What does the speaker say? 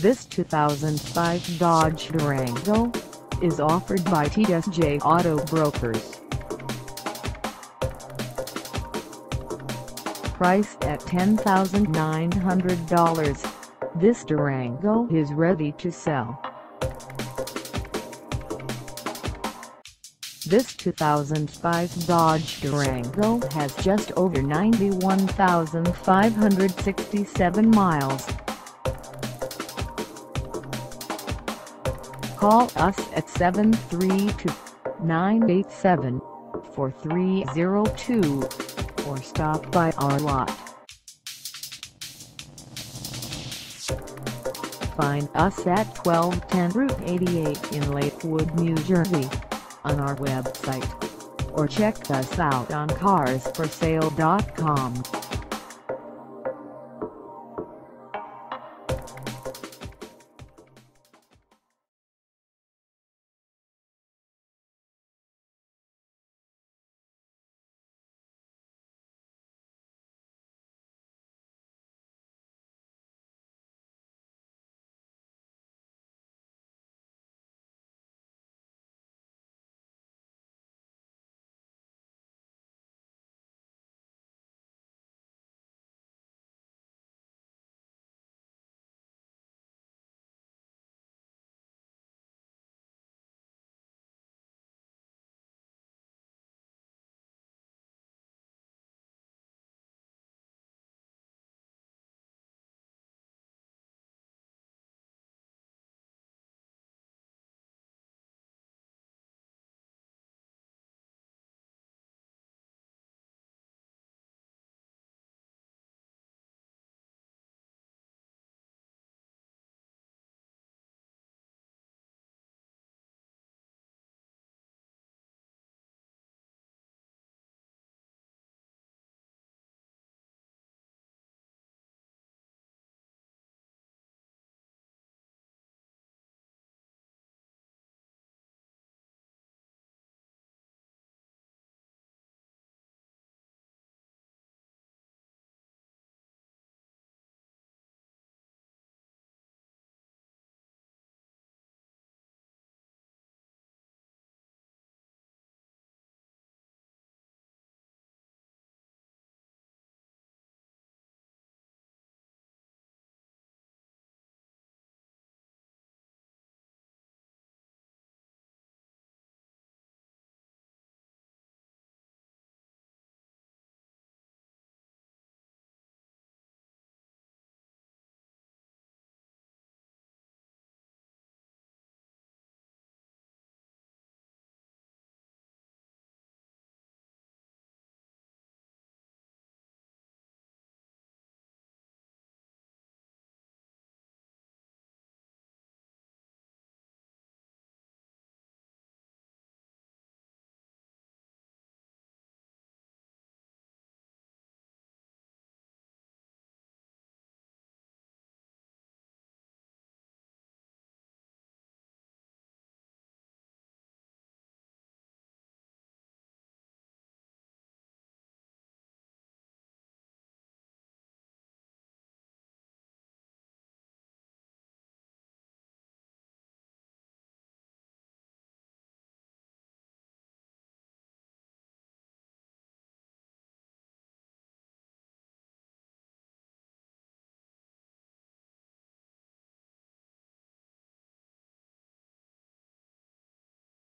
This 2005 Dodge Durango is offered by TSJ Auto Brokers. Priced at $10,900, this Durango is ready to sell. This 2005 Dodge Durango has just over 91,567 miles. Call us at 732-987-4302 or stop by our lot. Find us at 1210 Route 88 in Lakewood, New Jersey, on our website, or check us out on Carsforsale.com.